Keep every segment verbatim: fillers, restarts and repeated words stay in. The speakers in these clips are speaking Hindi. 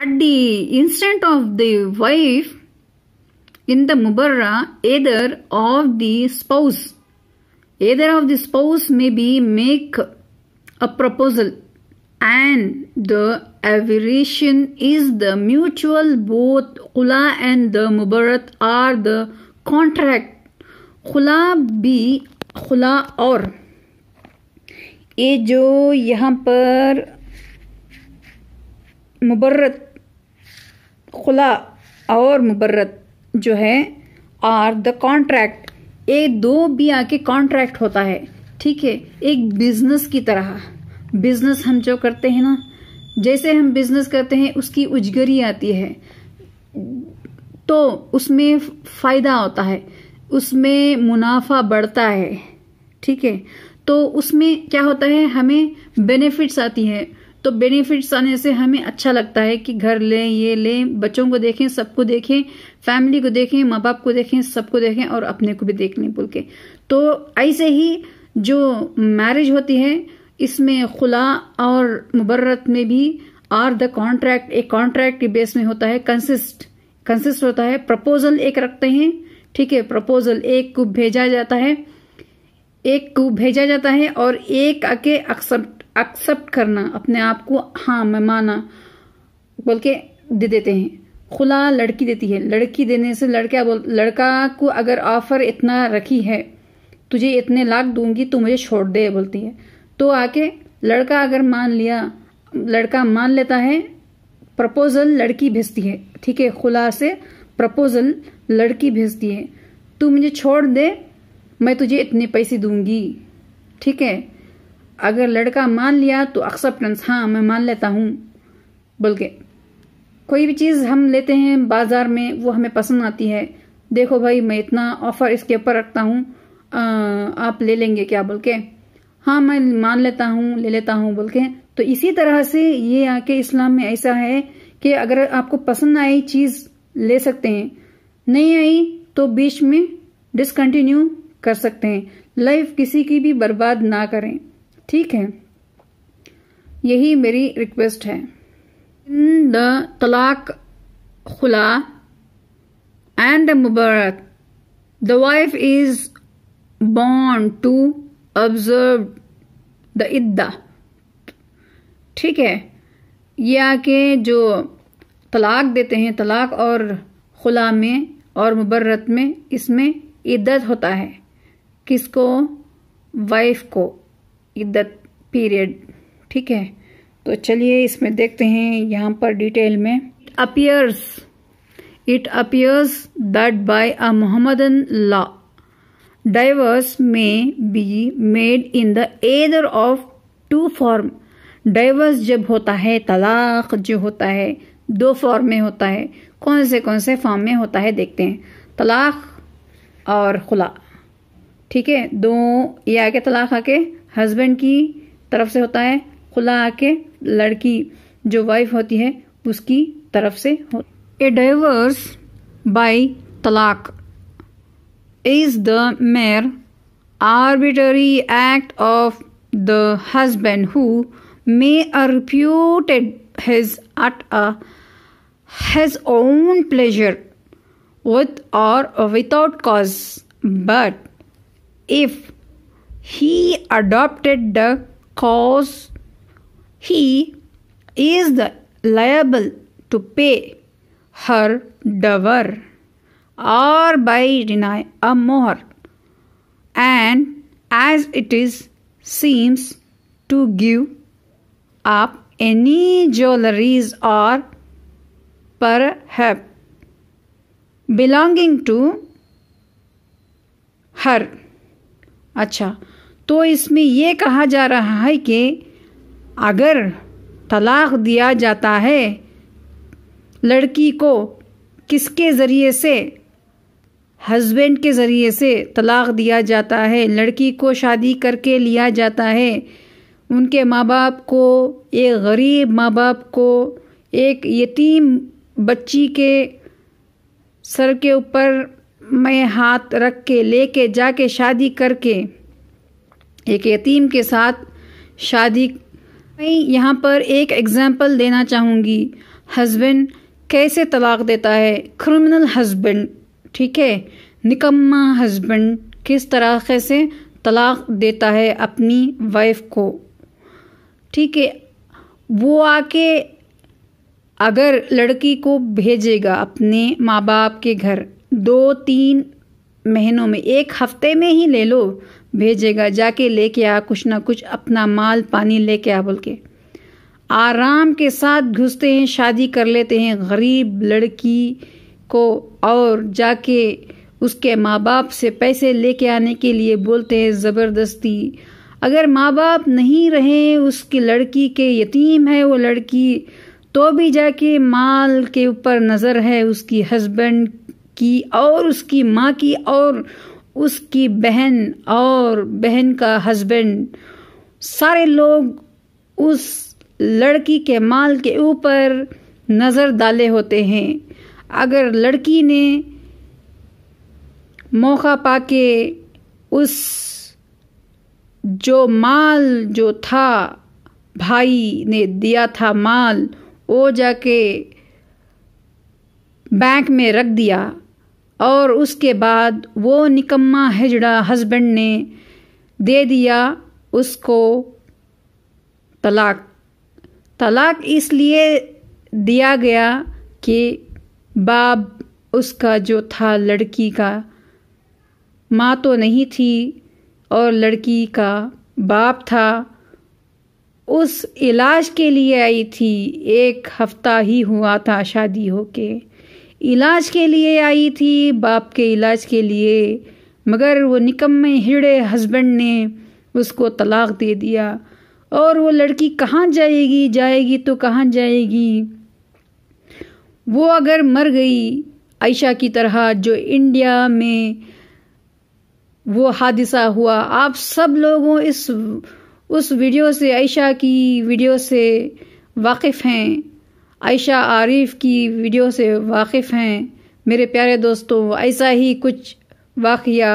At the instant of the wife in the mubarra, either of the spouse, either of the spouse may be make a proposal, and the aversion is the mutual. Both khula and the mubarat are the contract. khula be khula और ये जो यहाँ पर मुबर्रत खुला और मुबर्रत जो है आर द कॉन्ट्रैक्ट, ये दो भी आके कॉन्ट्रैक्ट होता है, ठीक है। एक बिजनेस की तरह, बिजनेस हम जो करते हैं ना, जैसे हम बिजनेस करते हैं उसकी उजगरी आती है तो उसमें फायदा होता है, उसमें मुनाफा बढ़ता है, ठीक है। तो उसमें क्या होता है, हमें बेनिफिट्स आती हैं, तो बेनिफिट्स आने से हमें अच्छा लगता है कि घर लें, ये लें, बच्चों को देखें, सबको देखें, फैमिली को देखें, माँ बाप को देखें, सबको देखें और अपने को भी देखने भूल के। तो ऐसे ही जो मैरिज होती है इसमें खुला और मुबर्रत में भी आर द कॉन्ट्रैक्ट, एक कॉन्ट्रैक्ट के बेस में होता है। कंसिस्ट कंसिस्ट होता है, प्रपोजल एक रखते हैं, ठीक है। प्रपोजल एक को भेजा जाता है, एक को भेजा जाता है और एक आके एक्सेप्ट एक्सेप्ट करना, अपने आप को हाँ मैं माना बोल के दे देते हैं। खुला लड़की देती है, लड़की देने से लड़का बोल लड़का को अगर ऑफर इतना रखी है, तुझे इतने लाख दूंगी तो मुझे छोड़ दे बोलती है, तो आके लड़का अगर मान लिया, लड़का मान लेता है, प्रपोजल लड़की भेजती है, ठीक है। खुला से प्रपोजल लड़की भेजती है, तू मुझे छोड़ दे, मैं तुझे इतने पैसे दूंगी, ठीक है। अगर लड़का मान लिया तो एक्सेप्टेंस, हाँ मैं मान लेता हूँ बोल के। कोई भी चीज़ हम लेते हैं बाजार में, वो हमें पसंद आती है, देखो भाई मैं इतना ऑफर इसके ऊपर रखता हूँ, आप ले लेंगे क्या बोल के, हाँ मैं मान लेता हूँ, ले लेता हूँ बोल के। तो इसी तरह से ये आके इस्लाम में ऐसा है कि अगर आपको पसंद आई चीज़ ले सकते हैं, नहीं आई तो बीच में डिसकंटिन्यू कर सकते हैं, लाइफ किसी की भी बर्बाद ना करें, ठीक है। यही मेरी रिक्वेस्ट है। इन द तलाक खुला and mubarat the wife is bound to observe the इद्दा, ठीक है। ये आके जो तलाक देते हैं, तलाक और खुला में और मुबारत में, इसमें इद्दत होता है, किसको, वाइफ को, इद्दत पीरियड, ठीक है। तो चलिए इसमें देखते हैं यहाँ पर डिटेल में। It appears it appears that by a Mohammedan law divorce may be made in the either of two form. Divorce जब होता है, तलाक जो होता है, दो फॉर्म में होता है। कौन से कौन से फॉर्म में होता है देखते हैं। तलाक और खुला, ठीक है। दो ये आके तलाक आके हस्बैंड की तरफ से होता है, खुला आके लड़की जो वाइफ होती है उसकी तरफ से हो। ए डाइवर्स बाय तलाक is the mere arbitrary act of the husband who may are repudiated his at a his own pleasure with or without cause, but if he adopted the cause, he is the liable to pay her dower or by deny a mohr, and as it is seems to give up any jewelries or perhaps belonging to her। अच्छा, तो इसमें यह कहा जा रहा है कि अगर तलाक दिया जाता है लड़की को किसके ज़रिए से, हस्बैंड के ज़रिए से तलाक दिया जाता है, लड़की को शादी करके लिया जाता है, उनके माँ बाप को, एक गरीब माँ बाप को, एक यतीम बच्ची के सर के ऊपर मैं हाथ रख के लेके जाके शादी करके एक यतीम के साथ शादी। मैं यहाँ पर एक एग्जाम्पल देना चाहूँगी। हस्बैंड कैसे तलाक देता है, क्रिमिनल हस्बैंड, ठीक है, निकम्मा हस्बैंड किस तरीके से तलाक देता है अपनी वाइफ को, ठीक है। वो आके अगर लड़की को भेजेगा अपने माँ बाप के घर दो तीन महीनों में, एक हफ्ते में ही ले लो, भेजेगा, जाके लेके आ कुछ ना कुछ, अपना माल पानी लेके आ बोल के, आराम के साथ घुसते हैं, शादी कर लेते हैं गरीब लड़की को, और जाके उसके माँ बाप से पैसे लेके आने के लिए बोलते हैं ज़बरदस्ती। अगर माँ बाप नहीं रहे, उसकी लड़की के यतीम है वो लड़की, तो भी जाके माल के ऊपर नज़र है उसकी हस्बैंड की और उसकी माँ की और उसकी बहन और बहन का हस्बैंड, सारे लोग उस लड़की के माल के ऊपर नज़र डाले होते हैं। अगर लड़की ने मौका पाके उस जो माल जो था भाई ने दिया था माल, वो जाके बैंक में रख दिया, और उसके बाद वो निकम्मा हिजड़ा हस्बैंड ने दे दिया उसको तलाक। तलाक इसलिए दिया गया कि बाप उसका जो था लड़की का, माँ तो नहीं थी और लड़की का बाप था, उस इलाज के लिए आई थी, एक हफ्ता ही हुआ था शादी होके, इलाज के लिए आई थी, बाप के इलाज के लिए, मगर वो निकम्मे हिड़े हस्बैंड ने उसको तलाक दे दिया। और वो लड़की कहाँ जाएगी, जाएगी तो कहाँ जाएगी, वो अगर मर गई आयशा की तरह, जो इंडिया में वो हादसा हुआ, आप सब लोगों इस उस वीडियो से, आयशा की वीडियो से वाकिफ़ हैं, आयशा आरिफ की वीडियो से वाकिफ़ हैं मेरे प्यारे दोस्तों। ऐसा ही कुछ वाक़या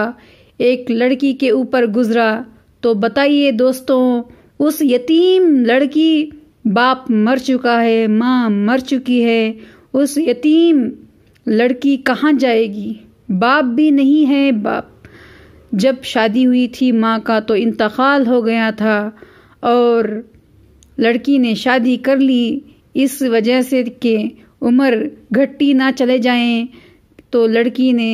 एक लड़की के ऊपर गुज़रा, तो बताइए दोस्तों, उस यतीम लड़की, बाप मर चुका है, माँ मर चुकी है, उस यतीम लड़की कहाँ जाएगी, बाप भी नहीं है। बाप जब शादी हुई थी माँ का तो इंतकाल हो गया था, और लड़की ने शादी कर ली इस वजह से कि उम्र घटती ना चले जाएं, तो लड़की ने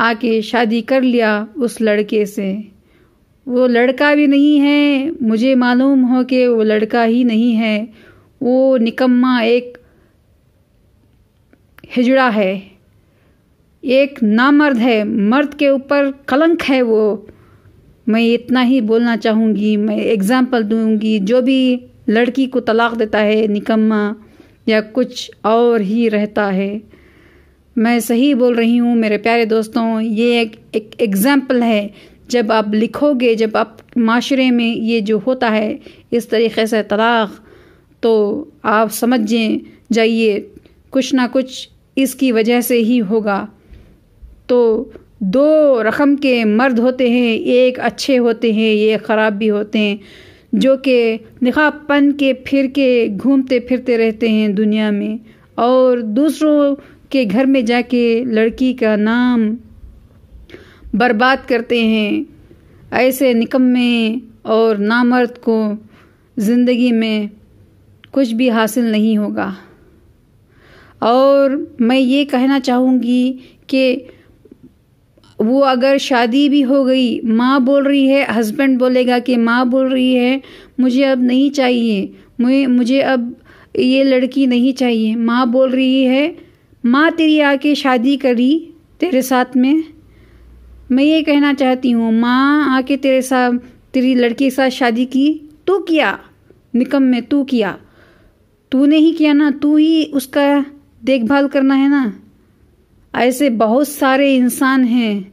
आके शादी कर लिया उस लड़के से। वो लड़का भी नहीं है, मुझे मालूम हो कि वो लड़का ही नहीं है, वो निकम्मा एक हिजड़ा है, एक नामर्द है, मर्द के ऊपर कलंक है वो। मैं इतना ही बोलना चाहूँगी, मैं एग्ज़ाम्पल दूँगी, जो भी लड़की को तलाक देता है निकम्मा या कुछ और ही रहता है। मैं सही बोल रही हूँ मेरे प्यारे दोस्तों, ये एक एग्ज़ाम्पल है। जब आप लिखोगे, जब आप माशरे में ये जो होता है इस तरीक़े से तलाक, तो आप समझें जाइए कुछ ना कुछ इसकी वजह से ही होगा। तो दो रकम के मर्द होते हैं, एक अच्छे होते हैं, ये ख़राब भी होते हैं, जो कि निकाहपन के फिर के घूमते फिरते रहते हैं दुनिया में, और दूसरों के घर में जाके लड़की का नाम बर्बाद करते हैं। ऐसे निकम्मे और नामर्द को ज़िंदगी में कुछ भी हासिल नहीं होगा। और मैं ये कहना चाहूँगी कि वो अगर शादी भी हो गई, माँ बोल रही है, हस्बैंड बोलेगा कि माँ बोल रही है मुझे अब नहीं चाहिए, मुझे मुझे अब ये लड़की नहीं चाहिए, माँ बोल रही है, माँ तेरी आके शादी करी तेरे साथ में। मैं ये कहना चाहती हूँ, माँ आके तेरे साथ, तेरी लड़की के साथ शादी की, तू किया निकम्मे, तू किया, तूने ही किया ना, तू ही उसका देखभाल करना है ना। ऐसे बहुत सारे इंसान हैं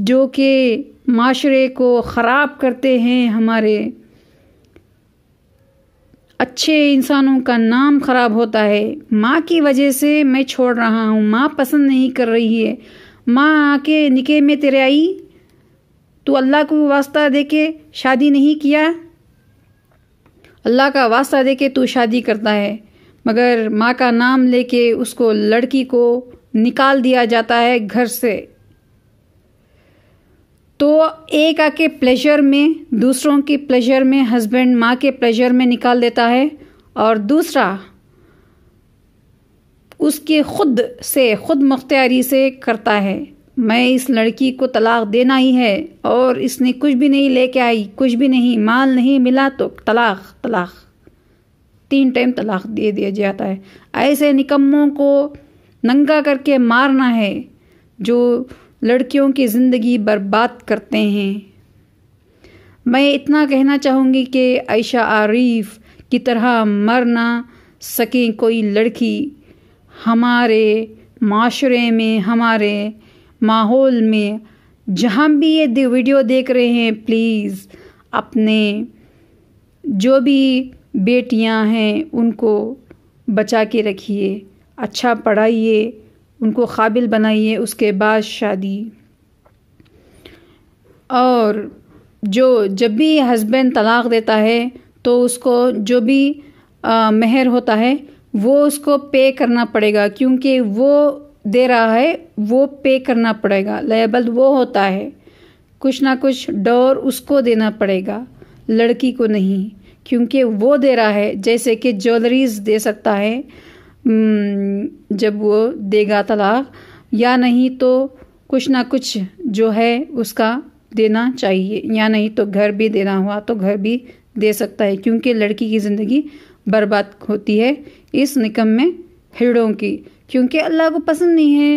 जो कि माशरे को ख़राब करते हैं, हमारे अच्छे इंसानों का नाम ख़राब होता है। माँ की वजह से मैं छोड़ रहा हूँ, माँ पसंद नहीं कर रही है, माँ आके निके में तेरे आई, तू अल्लाह को वास्ता दे के शादी नहीं किया, अल्लाह का वास्ता दे के तू शादी करता है, मगर माँ का नाम लेके उसको लड़की को निकाल दिया जाता है घर से। तो एक आके प्लेजर में, दूसरों के प्लेजर में, हस्बैंड माँ के प्लेजर में निकाल देता है और दूसरा उसके खुद से खुद मुख्तियारी से करता है। मैं इस लड़की को तलाक देना ही है और इसने कुछ भी नहीं लेके आई, कुछ भी नहीं, माल नहीं मिला तो तलाक तलाक तीन टाइम तलाक दे दिया जाता है। ऐसे निकम्मों को नंगा करके मारना है जो लड़कियों की ज़िंदगी बर्बाद करते हैं। मैं इतना कहना चाहूँगी कि आयशा आरिफ की तरह मर ना सके कोई लड़की। हमारे माशरे में, हमारे माहौल में, जहाँ भी ये वीडियो देख रहे हैं, प्लीज़ अपने जो भी बेटियाँ हैं उनको बचा के रखिए, अच्छा पढ़ाइए, उनको काबिल बनाइए, उसके बाद शादी। और जो जब भी हस्बैंड तलाक देता है तो उसको जो भी आ, मेहर होता है वो उसको पे करना पड़ेगा, क्योंकि वो दे रहा है वो पे करना पड़ेगा। लेबल वो होता है, कुछ ना कुछ डोर उसको देना पड़ेगा, लड़की को नहीं, क्योंकि वो दे रहा है। जैसे कि ज्वेलरीज दे सकता है जब वो देगा तलाक, या नहीं तो कुछ ना कुछ जो है उसका देना चाहिए, या नहीं तो घर भी देना हुआ तो घर भी दे सकता है, क्योंकि लड़की की ज़िंदगी बर्बाद होती है इस निकम्मे हिड़ों की। क्योंकि अल्लाह को पसंद नहीं है,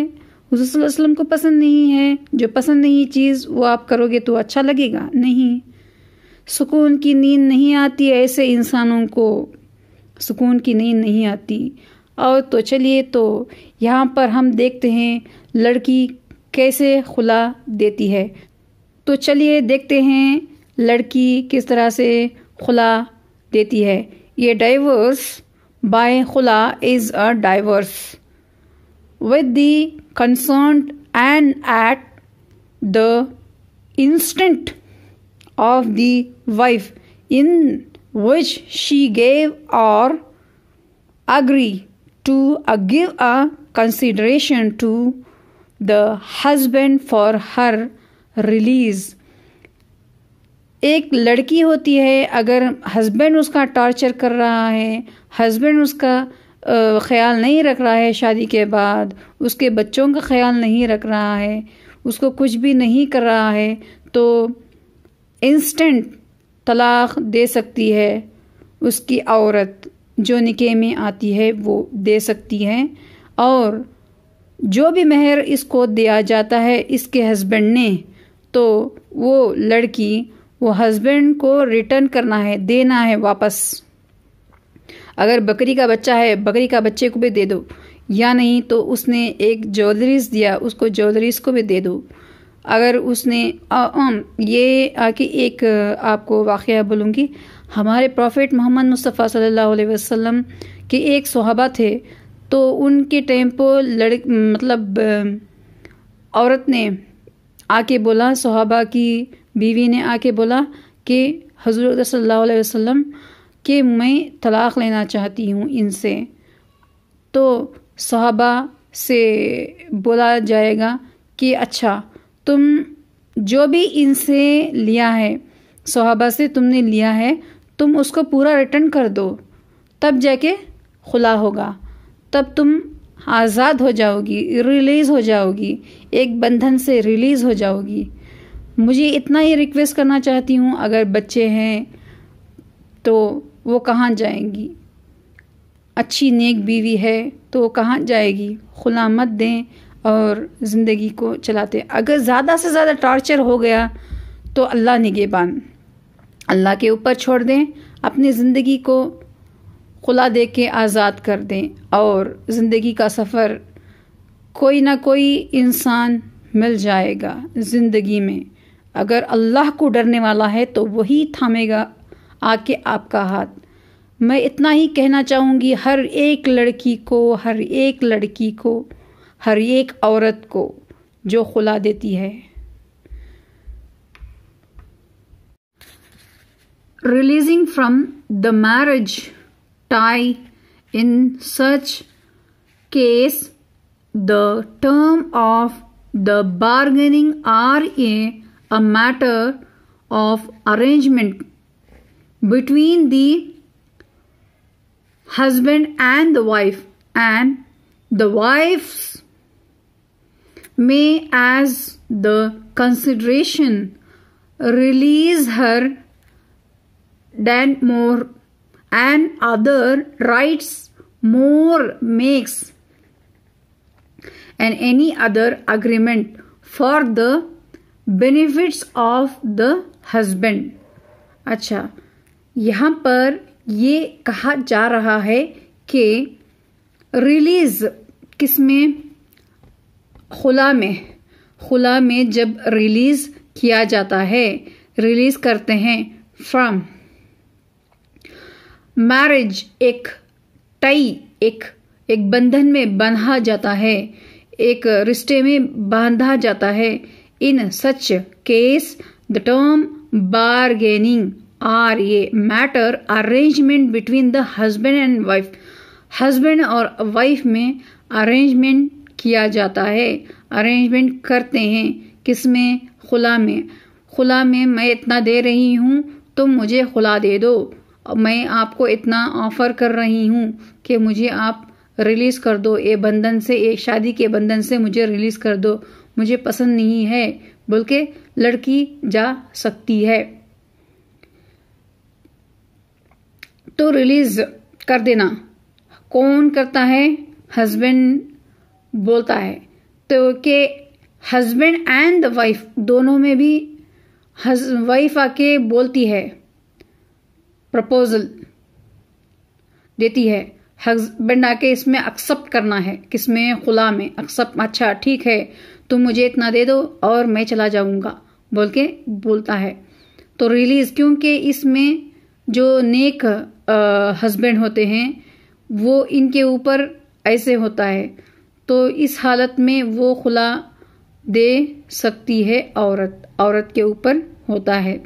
हुज़ूर सल्लल्लाहु अलैहि वसल्लम को पसंद नहीं है। जो पसंद नहीं चीज़ वो आप करोगे तो अच्छा लगेगा नहीं। सुकून की नींद नहीं आती, ऐसे इंसानों को सुकून की नींद नहीं आती। और तो चलिए, तो यहाँ पर हम देखते हैं लड़की कैसे खुला देती है। तो चलिए देखते हैं लड़की किस तरह से खुला देती है। ये divorce by khula is a divorce with the concerned and at the instant of the wife in which she gave or agree to uh, give a consideration to the husband for her release। एक लड़की होती है, अगर हस्बैंड उसका टॉर्चर कर रहा है, हस्बैंड उसका uh, ख्याल नहीं रख रहा है, शादी के बाद उसके बच्चों का ख्याल नहीं रख रहा है, उसको कुछ भी नहीं कर रहा है, तो इंस्टेंट तलाक दे सकती है उसकी औरत, जो निके में आती है वो दे सकती है। और जो भी मेहर इसको दिया जाता है इसके हस्बैंड ने, तो वो लड़की वो हस्बैंड को रिटर्न करना है, देना है वापस। अगर बकरी का बच्चा है, बकरी का बच्चे को भी दे दो, या नहीं तो उसने एक ज्वेलरीज दिया उसको, ज्वेलरीज को भी दे दो। अगर उसने आ, आ, ये आके एक आपको वाक़या बोलूँगी। हमारे प्रॉफिट मोहम्मद मुस्तफ़ा सल्लल्लाहु अलैहि वसल्लम के एक सहाबा थे, तो उनके टाइम पर लड़ मतलब औरत ने आके बोला, सहाबा की बीवी ने आके बोला कि हज़रत सल्लल्लाहु अलैहि वसल्लम के मैं तलाक़ लेना चाहती हूँ इनसे। तो सहाबा से बोला जाएगा कि अच्छा, तुम जो भी इनसे लिया है, सहाबा से तुमने लिया है, तुम उसको पूरा रिटर्न कर दो, तब जाके खुला होगा, तब तुम आज़ाद हो जाओगी, रिलीज़ हो जाओगी, एक बंधन से रिलीज़ हो जाओगी। मुझे इतना ही रिक्वेस्ट करना चाहती हूँ, अगर बच्चे हैं तो वो कहाँ जाएंगी, अच्छी नेक बीवी है तो वो कहाँ जाएगी। खुला मत दें और ज़िंदगी को चलाते। अगर ज़्यादा से ज़्यादा टॉर्चर हो गया तो अल्लाह निगेबान, अल्लाह के ऊपर छोड़ दें, अपनी ज़िंदगी को खुला दे के आज़ाद कर दें। और ज़िंदगी का सफ़र कोई ना कोई इंसान मिल जाएगा ज़िंदगी में। अगर अल्लाह को डरने वाला है तो वही थामेगा आके आपका हाथ। मैं इतना ही कहना चाहूँगी, हर एक लड़की को, हर एक लड़की को, हर एक औरत को जो खुला देती है। Releasing from the marriage tie In such case, the term of the bargaining are a, a matter of arrangement between the husband and the wife, and the wives may, as the consideration, release her than more and other rights more makes and any other agreement for the benefits of the husband. अच्छा, यहाँ पर ये कहा जा रहा है कि रिलीज़ किस में? खुला में. खुला में जब रिलीज़ किया जाता है, रिलीज़ करते हैं फ्रॉम मैरिज, एक टाई, एक एक बंधन में बंधा जाता है, एक रिश्ते में बांधा जाता है. In such case the term bargaining are ये matter arrangement between the husband and wife, husband और वाइफ में अरेंजमेंट किया जाता है, अरेंजमेंट करते हैं. किस में? खुला में. खुला में मैं इतना दे रही हूँ, तुम मुझे खुला दे दो, मैं आपको इतना ऑफ़र कर रही हूँ कि मुझे आप रिलीज़ कर दो, ये बंधन से, एक शादी के बंधन से मुझे रिलीज़ कर दो, मुझे पसंद नहीं है, बोल के लड़की जा सकती है. तो रिलीज़ कर देना कौन करता है? हस्बैंड बोलता है. तो के हस्बैंड एंड द वाइफ, दोनों में भी वाइफ आके बोलती है, प्रपोजल देती है, हस्बैंड आके इसमें एक्सेप्ट करना है. किसमें? खुला में. एक्सेप्ट, अच्छा ठीक है, तुम मुझे इतना दे दो और मैं चला जाऊंगा, बोल के बोलता है. तो रिलीज़, क्योंकि इसमें जो नेक हस्बैंड होते हैं वो इनके ऊपर ऐसे होता है, तो इस हालत में वो खुला दे सकती है. औरत औरत के ऊपर होता है,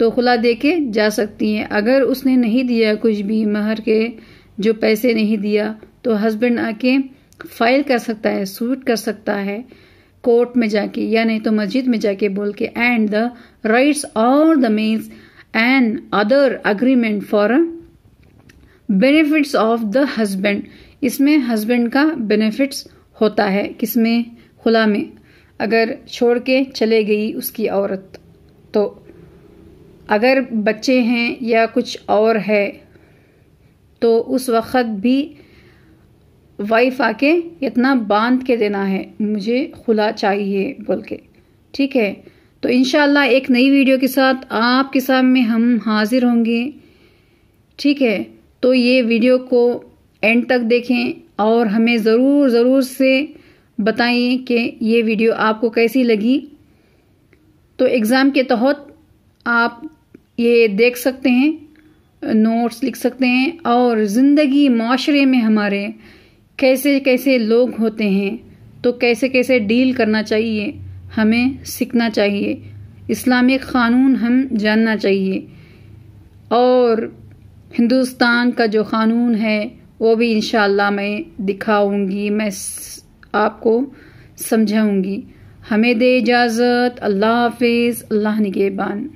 तो खुला दे के जा सकती है. अगर उसने नहीं दिया कुछ भी, महर के जो पैसे नहीं दिया, तो हस्बैंड आके फाइल कर सकता है, सूट कर सकता है कोर्ट में जाके, या नहीं तो मस्जिद में जाके बोल के, एंड द राइट्स और the means and other agreement for benefits of the husband. इसमें हस्बैंड का बेनिफिट्स होता है. किसमें? खुला में. अगर छोड़ के चले गई उसकी औरत, तो अगर बच्चे हैं या कुछ और है, तो उस वक़्त भी वाइफ आके इतना बांध के देना है, मुझे खुला चाहिए बोल के. ठीक है, तो इंशाल्लाह एक नई वीडियो के साथ आपके सामने हम हाजिर होंगे. ठीक है, तो ये वीडियो को एंड तक देखें और हमें ज़रूर ज़रूर से बताइए कि ये वीडियो आपको कैसी लगी. तो एग्ज़ाम के तहत आप ये देख सकते हैं, नोट्स लिख सकते हैं, और ज़िंदगी माशरे में हमारे कैसे कैसे लोग होते हैं, तो कैसे कैसे डील करना चाहिए हमें सीखना चाहिए, इस्लामिक क़ानून हम जानना चाहिए, और हिंदुस्तान का जो क़ानून है वो भी इंशाल्लाह मैं दिखाऊंगी, मैं आपको समझाऊंगी. हमें दे इजाज़त. अल्लाह हाफिज़. अल्लाह निगेबान.